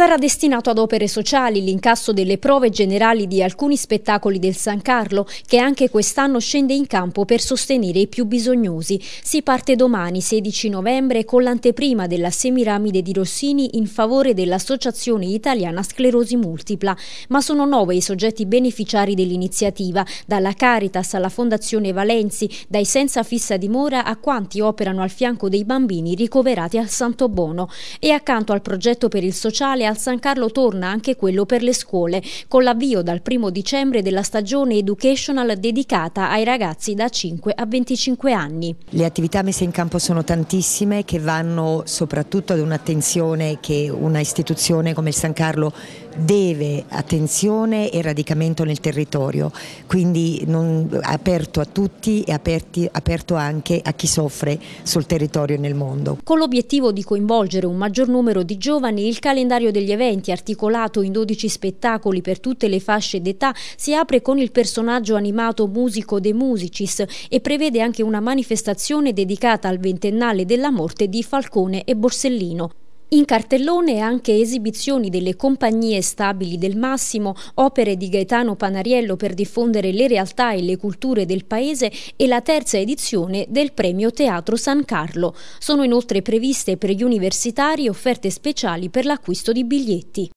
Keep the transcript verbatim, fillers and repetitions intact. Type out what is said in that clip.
Sarà destinato ad opere sociali l'incasso delle prove generali di alcuni spettacoli del San Carlo, che anche quest'anno scende in campo per sostenere i più bisognosi. Si parte domani, sedici novembre, con l'anteprima della Semiramide di Rossini in favore dell'Associazione Italiana Sclerosi Multipla. Ma sono nove i soggetti beneficiari dell'iniziativa, dalla Caritas alla Fondazione Valenzi, dai senza fissa dimora a quanti operano al fianco dei bambini ricoverati al Santo Bono. E accanto al progetto per il sociale, al San Carlo torna anche quello per le scuole, con l'avvio dal primo dicembre della stagione educational dedicata ai ragazzi da cinque a venticinque anni. Le attività messe in campo sono tantissime, che vanno soprattutto ad un'attenzione che una istituzione come il San Carlo deve, attenzione e radicamento nel territorio, quindi non, aperto a tutti e aperti, aperto anche a chi soffre sul territorio e nel mondo. Con l'obiettivo di coinvolgere un maggior numero di giovani, il calendario degli eventi, articolato in dodici spettacoli per tutte le fasce d'età, si apre con il personaggio animato musico De Musicis e prevede anche una manifestazione dedicata al ventennale della morte di Falcone e Borsellino. In cartellone anche esibizioni delle compagnie stabili del Massimo, opere di Gaetano Panariello per diffondere le realtà e le culture del paese e la terza edizione del Premio Teatro San Carlo. Sono inoltre previste per gli universitari offerte speciali per l'acquisto di biglietti.